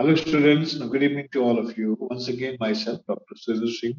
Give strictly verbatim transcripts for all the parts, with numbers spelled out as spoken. Hello students, and good evening to all of you. Once again, myself, Doctor Surendra Singh,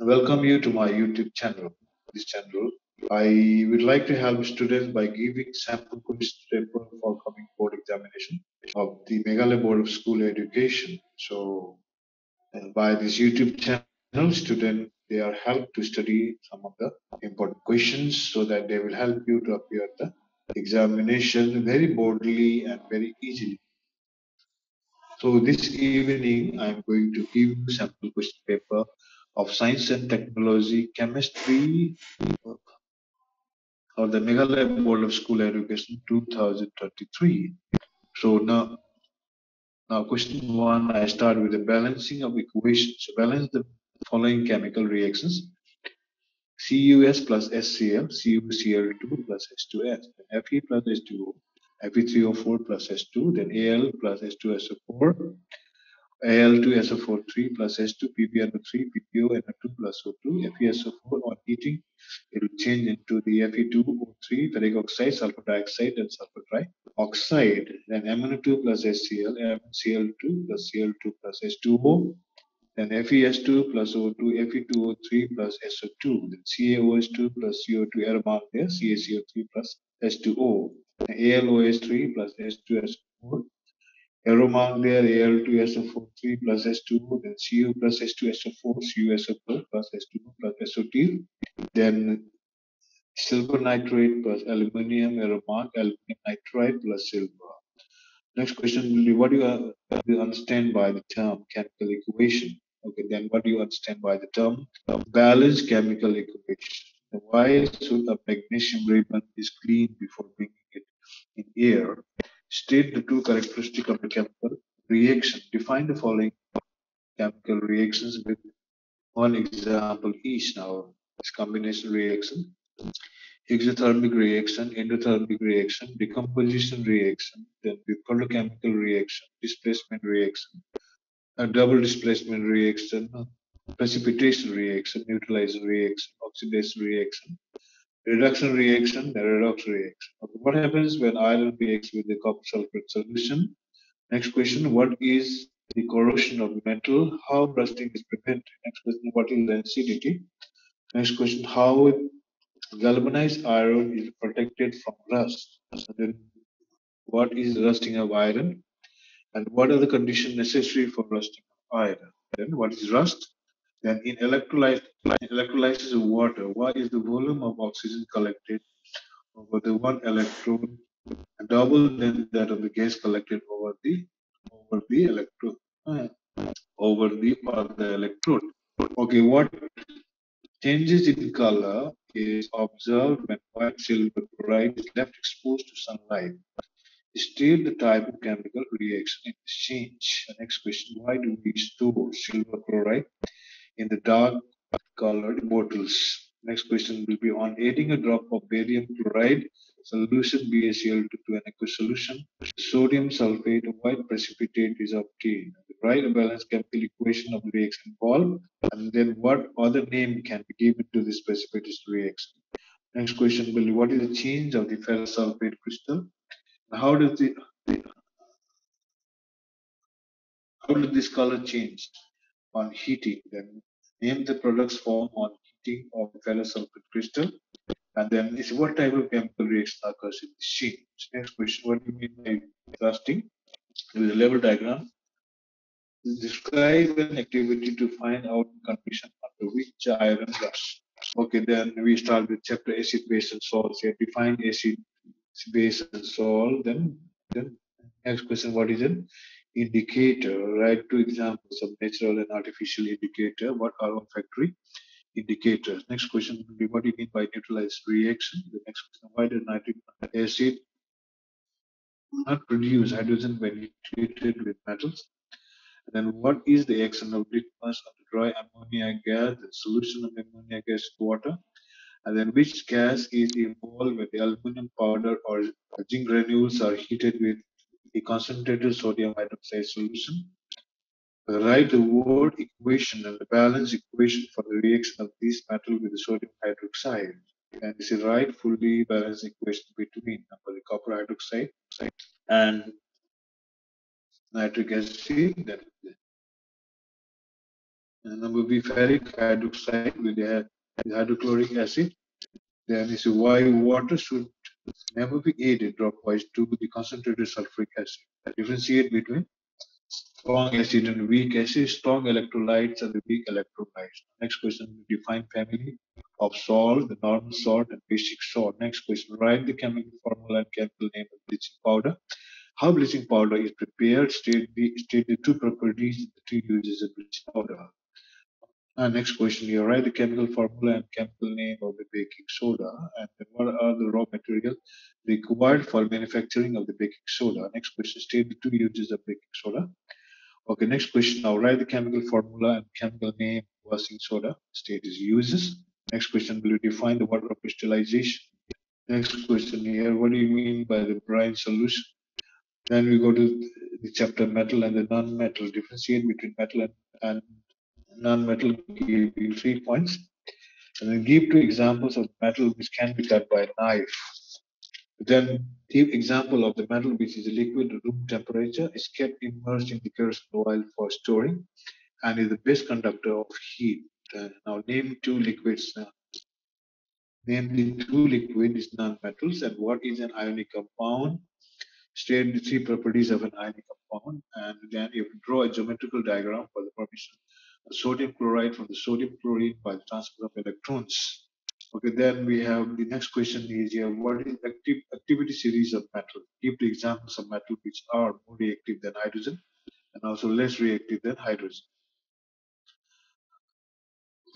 and welcome you to my YouTube channel. This channel, I would like to help students by giving sample quiz paper for coming board examination of the Meghalaya Board of School Education. So, by this YouTube channel, students, they are helped to study some of the important questions so that they will help you to appear the examination very boldly and very easily. So this evening, I am going to give you sample question paper of Science and Technology, Chemistry for the Meghalaya Board of School Education two thousand twenty-three. So now, now question one, I start with the balancing of equations. So balance the following chemical reactions: C U S plus S C L, C U C L two plus H two S, Fe plus H two O. F E three O four plus S two, then A L plus H two S O four, A L two S O four three plus S two, P B N O three, P P O N O two plus O two, F E S O four on heating, it will change into the F E two O three, ferric oxide, sulfur dioxide, and sulfur trioxide. Then M N O two plus S C L, M C L two plus C L two plus H two O, then F E S two plus O two, F E two O three plus S O two, then C A O H two plus C O two, error mark there, C A C O three plus H two O. A L O H three plus H two S four, arrow mark there, A L two S O four three plus H two O, then C U plus H two S O four, C U S O four plus H two O plus S O two, then silver nitrate plus aluminium, arrow mark, aluminium nitride plus silver. Next question will be, what do you, uh, you understand by the term chemical equation? Okay, then what do you understand by the term balanced chemical equation? Why should a magnesium ribbon is cleaned before bringing it in air? State the two characteristics of the chemical reaction. Define the following chemical reactions with one example each. Now, this combination reaction, exothermic reaction, endothermic reaction, decomposition reaction, then the photochemical reaction, displacement reaction, a double displacement reaction, precipitation reaction, neutralization reaction, oxidation reaction, reduction reaction, the redox reaction. Okay, what happens when iron reacts with the copper sulfate solution? Next question, what is the corrosion of metal? How rusting is prevented? Next question, what is the acidity? Next question, how galvanized iron is protected from rust? So then, what is rusting of iron? And what are the conditions necessary for rusting of iron? Then, what is rust? Then in electrolyte, electrolysis of water, why is the volume of oxygen collected over the one electron double than that of the gas collected over the over the electrode over the other electrode? Okay, what changes in color is observed when white silver chloride is left exposed to sunlight? State the type of chemical reaction in this change. The next question: why do we store silver chloride in the dark colored bottles? Next question will be on adding a drop of barium chloride solution B A C L two to an aqueous solution. Sodium sulfate of white precipitate is obtained. Write a balanced chemical equation of the reaction involved, and then what other name can be given to this precipitation reaction? Next question will be, what is the change of the ferrous sulfate crystal? How does the, the how does this color change on heating? Then name the products formed on heating of ferrous sulfate crystal, and then is what type of chemical reaction occurs in this change. Next question: what do you mean by rusting? With a level diagram, describe an activity to find out the condition under which iron rusts. Okay, then we start with chapter acid, base, and salts. Here, define acid, base, and salt. Then, then next question: what is an indicator? Write two examples of natural and artificial indicator. What are olfactory indicators? Next question will be, what do you mean by neutralized reaction? The next question: why does nitric acid not produce hydrogen when treated with metals? And then, what is the action of litmus on the dry ammonia gas, the solution of ammonia gas to water? And then, which gas is involved when the aluminum powder or zinc granules are heated with a concentrated sodium hydroxide solution? Write the word equation and the balance equation for the reaction of this metal with the sodium hydroxide. And this is right fully balanced equation between number the copper hydroxide and nitric acid, that is there. And number B, ferric hydroxide with the hydrochloric acid. Then is why water should never be added dropwise to the concentrated sulfuric acid. Differentiate between strong acid and weak acid. Strong electrolytes and the weak electrolytes. Next question, define family of salt, the normal salt and basic salt. Next question, write the chemical formula and chemical name of bleaching powder. How bleaching powder is prepared, state the, state the two properties, the two uses of bleaching powder. Uh, next question, you write the chemical formula and chemical name of the baking soda, and what are the raw materials required for manufacturing of the baking soda. Next question, state the two uses of baking soda. Okay, next question, now write the chemical formula and chemical name of washing soda, state its uses. Next question, will you define the water crystallization? Next question here, what do you mean by the brine solution? Then we go to the chapter metal and the non-metal. Differentiate between metal and, and non-metal, give you three points, and then give two examples of metal which can be cut by a knife. Then give example of the metal which is liquid at room temperature, is kept immersed in the kerosene oil for storing, and is the best conductor of heat. Uh, now name two liquids. Now. Namely, two liquid is non-metals, and what is an ionic compound? State the three properties of an ionic compound, and then you draw a geometrical diagram for the formation of sodium chloride from the sodium chloride by the transfer of electrons. Okay, then we have the next question is here, what is active activity series of metal? Give the examples of metal which are more reactive than hydrogen and also less reactive than hydrogen.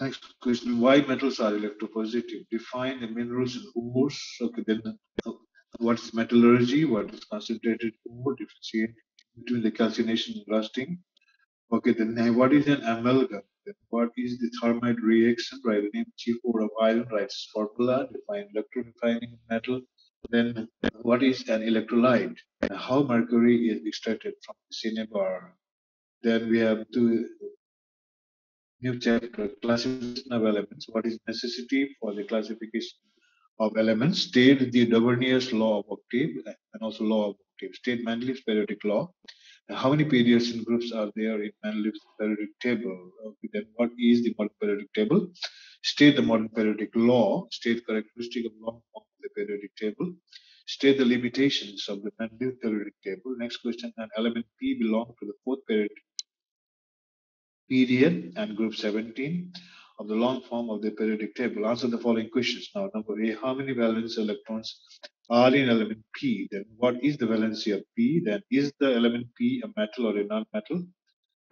Next question, why metals are electropositive? Define the minerals and ores. Okay, then what is metallurgy? What is concentrated ore? Differentiate between the calcination and rusting. Okay, then what is an amalgam? Then what is the thermite reaction? Write the name G four of iron, write its formula, define electrorefining metal. Then what is an electrolyte? And how mercury is extracted from the cinnabar. Then we have two new chapter, classification of elements. What is necessity for the classification of elements? State the Dobereiner's law of octave and also law of octave. State Mendeleev's periodic law. How many periods and groups are there in Mendeleev's periodic table? Okay, then what is the modern periodic table? State the modern periodic law. State characteristic of long form of the periodic table. State the limitations of the Mendeleev's periodic table. Next question, an element P belongs to the fourth periodic period and group seventeen of the long form of the periodic table. Answer the following questions. Now, number A, how many valence electrons are in element P? Then what is the valency of P? Then is the element P a metal or a non-metal?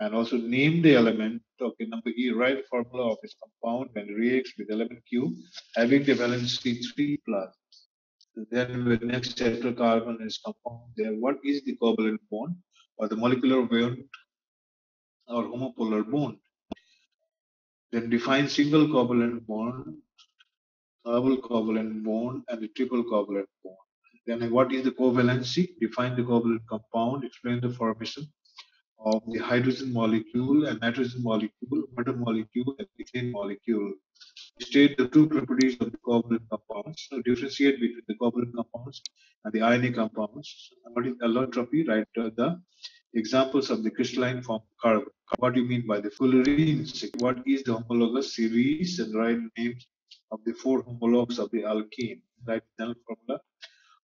And also name the element. Okay, number E, write formula of its compound when it reacts with element Q, having the valency three plus. Then with next chapter, carbon is compound there. What is the covalent bond or the molecular bond or homopolar bond? Then define single covalent bond, double covalent bond, and the triple covalent bond. Then what is the covalency? Define the covalent compound, explain the formation of the hydrogen molecule and nitrogen molecule, water molecule, and ethane molecule. State the two properties of the covalent compounds. So differentiate between the covalent compounds and the ionic compounds. What is allotropy? Write the examples of the crystalline form of carbon. What do you mean by the fullerenes? What is the homologous series? And write names of the four homologues of the alkene. Write the formula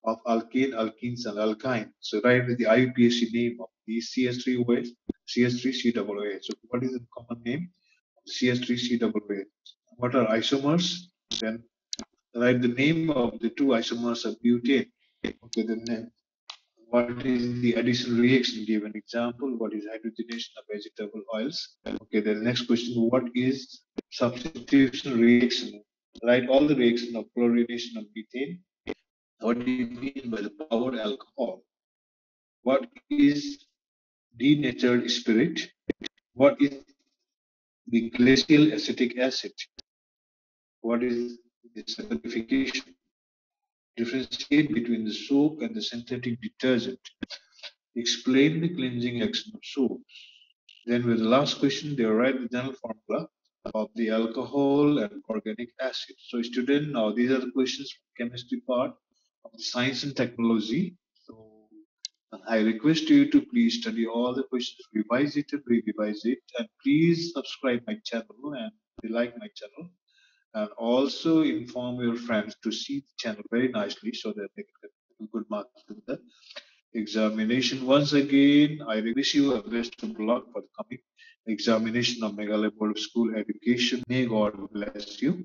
of alkane, alkenes, and alkyne. So write the I U P A C name of the C S three O H, C S three C O O H. So what is the common name? C S three C O O H. What are isomers? Then write the name of the two isomers of butane. Okay, the name. What is the additional reaction? Give an example. What is hydrogenation of vegetable oils? Okay, then the next question, what is substitution reaction? Write all the reaction of chlorination of methane. What do you mean by the power alcohol? What is denatured spirit? What is the glacial acetic acid? What is the saponification? Differentiate between the soap and the synthetic detergent. Explain the cleansing action of soaps. Then with the last question, they write the general formula of the alcohol and organic acid. So student, now these are the questions from chemistry part of the science and technology. So I request you to please study all the questions, revise it and re-revise it, and please subscribe my channel and like my channel, and also inform your friends to see the channel very nicely so that they can get good marks in the examination. Once again, I wish you a best of luck for the coming examination of Meghalaya Board of School Education. May God bless you.